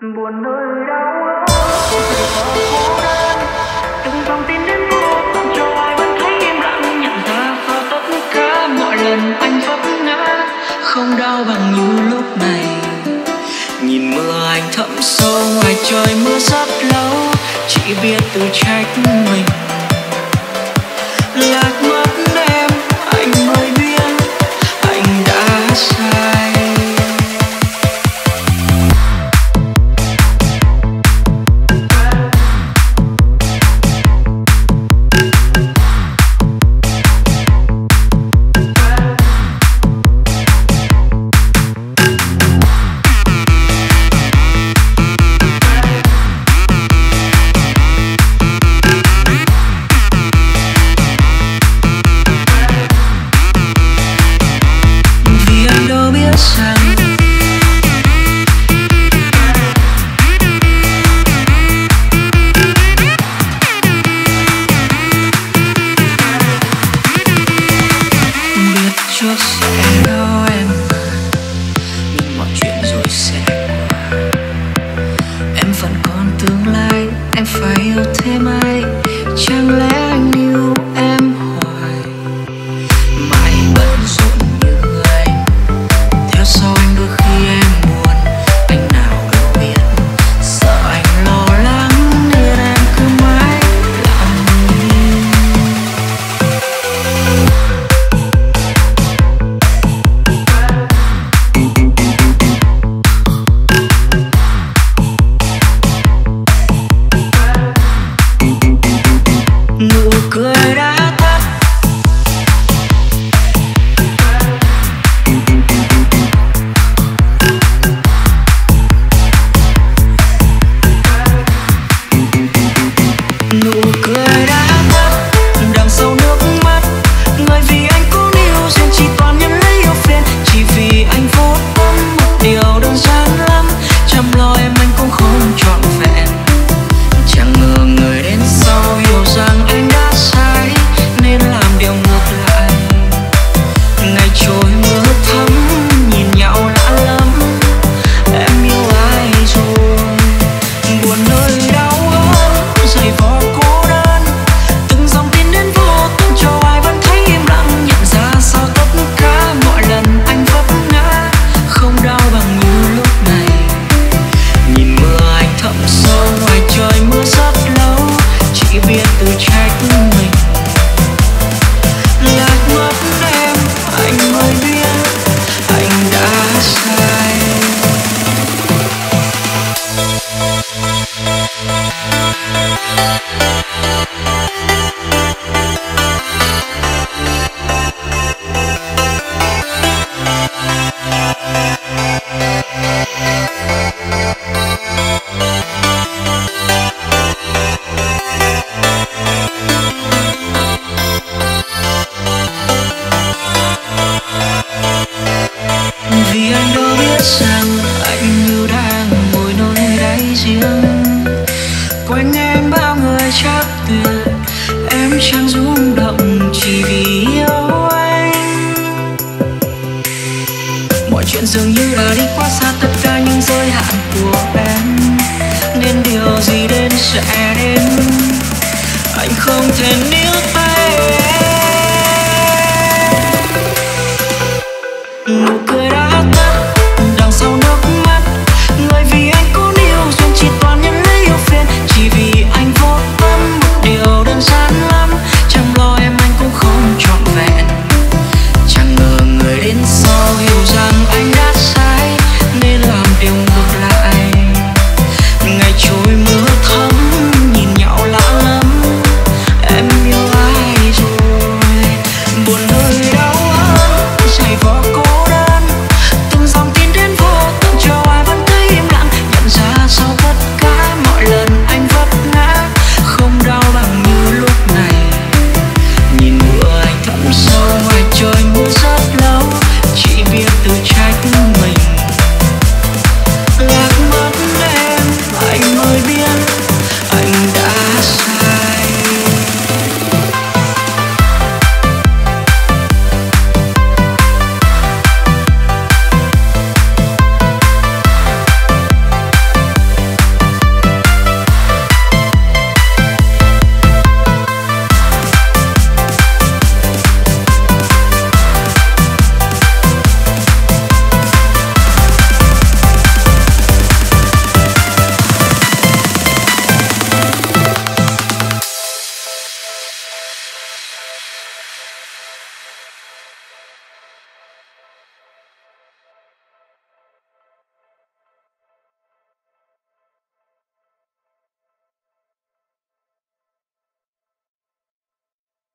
buồn nơi đau ớt cô đơn từng vòng tin đến vô cùng cho ai vẫn thấy im lặng nhận ra vào tất cả mọi lần anh vấp ngã không đau bằng như lúc này nhìn mưa anh thẫm sâu ngoài trời mưa rất lâu chỉ biết tự trách mình.